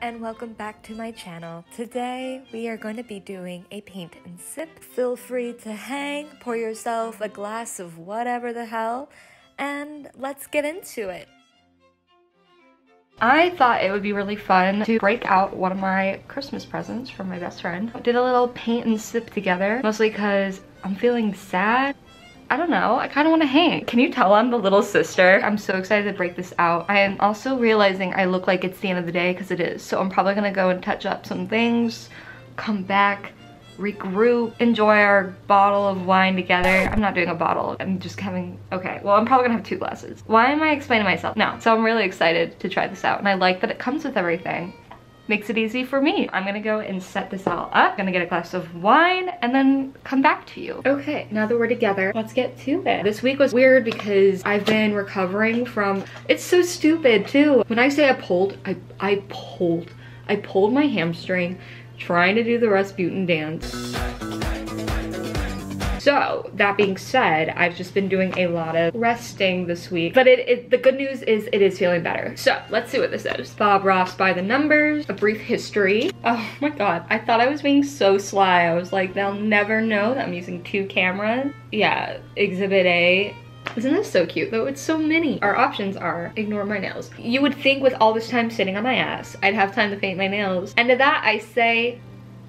and welcome back to my channel. Today we are going to be doing a paint and sip. Feel free to hang, pour yourself a glass of whatever the hell, and let's get into it. I thought it would be really fun to break out one of my Christmas presents from my best friend. I did a little paint and sip together, mostly because I'm feeling sad. I don't know, I kind of want to hang. Can you tell I'm the little sister? I'm so excited to break this out. I am also realizing I look like it's the end of the day because it is. So I'm probably gonna go and touch up some things, come back, regroup, enjoy our bottle of wine together. I'm not doing a bottle, I'm just having, okay. Well, I'm probably gonna have two glasses. Why am I explaining myself? No, so I'm really excited to try this out and I like that it comes with everything. Makes it easy for me. I'm gonna go and set this all up. I'm gonna get a glass of wine and then come back to you. Okay, now that we're together, let's get to it. This week was weird because I've been recovering from, it's so stupid too. When I say I pulled, I pulled my hamstring trying to do the Rasputin dance. So that being said, I've just been doing a lot of resting this week, but the good news is it is feeling better. So let's see what this is. Bob Ross by the numbers, a brief history. Oh my God, I thought I was being so sly. I was like, they'll never know that I'm using two cameras. Yeah, exhibit A. Isn't this so cute though? It's so mini. Our options are, ignore my nails. You would think with all this time sitting on my ass, I'd have time to paint my nails. And to that I say,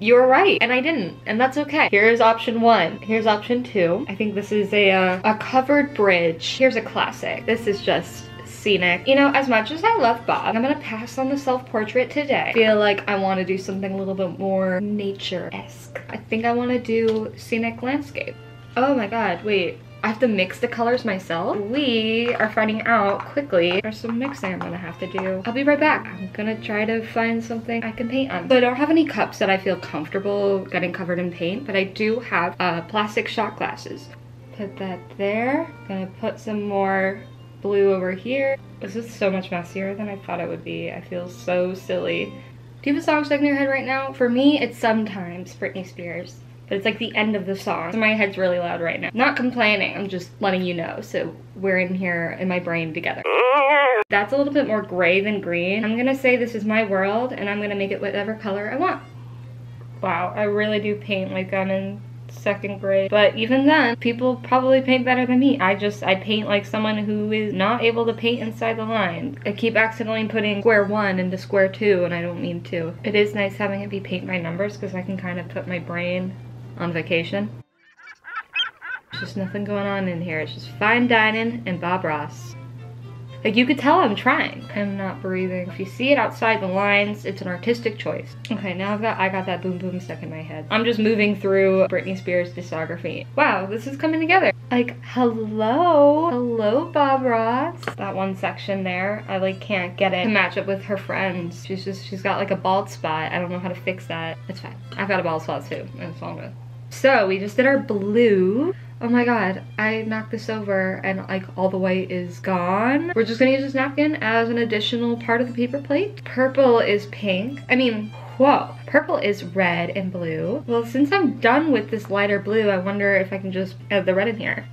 you're right, and I didn't, and that's okay. Here's option one, here's option two. I think this is a covered bridge. Here's a classic. This is just scenic. You know, as much as I love Bob, I'm gonna pass on the self-portrait today. I feel like I wanna do something a little bit more nature-esque. I think I wanna do scenic landscape. Oh my God, wait. I have to mix the colors myself. We are finding out quickly. There's some mixing I'm gonna have to do. I'll be right back. I'm gonna try to find something I can paint on. So I don't have any cups that I feel comfortable getting covered in paint, but I do have plastic shot glasses. Put that there. Gonna put some more blue over here. This is so much messier than I thought it would be. I feel so silly. Do you have a song stuck in your head right now? For me, it's Sometimes, Britney Spears. But it's like the end of the song. So my head's really loud right now. Not complaining, I'm just letting you know. So we're in here in my brain together. That's a little bit more gray than green. I'm gonna say this is my world and I'm gonna make it whatever color I want. Wow, I really do paint like I'm in second grade. But even then, people probably paint better than me. I paint like someone who is not able to paint inside the line. I keep accidentally putting square one into square two and I don't mean to. It is nice having it be paint by numbers because I can kind of put my brain on vacation. There's just nothing going on in here. It's just fine dining and Bob Ross. Like you could tell I'm trying. I'm not breathing. If you see it outside the lines, it's an artistic choice. Okay, now I got that boom boom stuck in my head. I'm just moving through Britney Spears' discography. Wow, this is coming together. Like, hello? Hello, Bob Ross. That one section there, I like can't get it to match up with her friends. She's got like a bald spot. I don't know how to fix that. It's fine. I've got a bald spot too, and it's all good. So we just did our blue. Oh my God, I knocked this over and like all the white is gone. We're just gonna use this napkin as an additional part of the paper plate. Purple is pink. I mean, whoa. Purple is red and blue. Well, since I'm done with this lighter blue, I wonder if I can just add the red in here.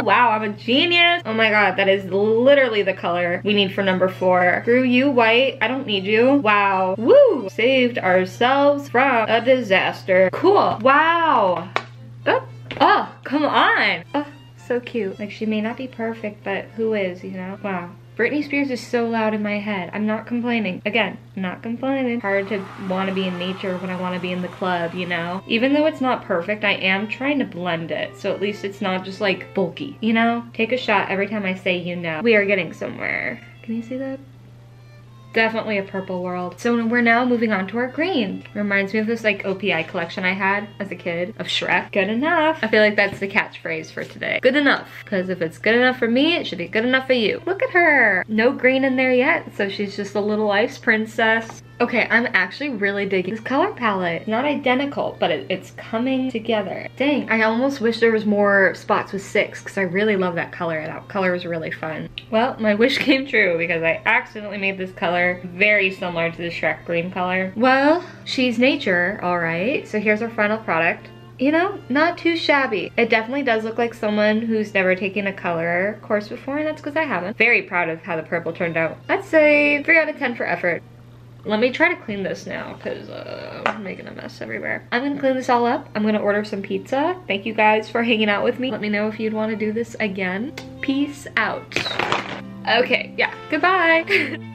Wow, I'm a genius. Oh my God, that is literally the color we need for number four. Screw you, white. I don't need you. Wow. Woo! Saved ourselves from a disaster. Cool. Wow. Oh, oh come on. Oh, so cute. Like, she may not be perfect, but who is, you know? Wow. Britney Spears is so loud in my head. I'm not complaining. Again, not complaining. Hard to want to be in nature when I want to be in the club, you know? Even though it's not perfect, I am trying to blend it. So at least it's not just like bulky, you know? Take a shot every time I say you know. We are getting somewhere. Can you see that? Definitely a purple world. So we're now moving on to our green. Reminds me of this like OPI collection I had as a kid of Shrek. Good enough. I feel like that's the catchphrase for today. Good enough. Because if it's good enough for me, it should be good enough for you. Look at her. No green in there yet. So she's just a little ice princess. Okay, I'm actually really digging this color palette. Not identical, but it's coming together. Dang, I almost wish there was more spots with six because I really love that color. That color was really fun. Well, my wish came true because I accidentally made this color very similar to the Shrek green color. Well, she's nature, all right. So here's our final product. You know, not too shabby. It definitely does look like someone who's never taken a color course before, and that's because I haven't. Very proud of how the purple turned out. I'd say 3 out of 10 for effort. Let me try to clean this now because I'm making a mess everywhere. I'm gonna clean this all up. I'm gonna order some pizza. Thank you guys for hanging out with me. Let me know if you'd want to do this again. Peace out. Okay, yeah, goodbye.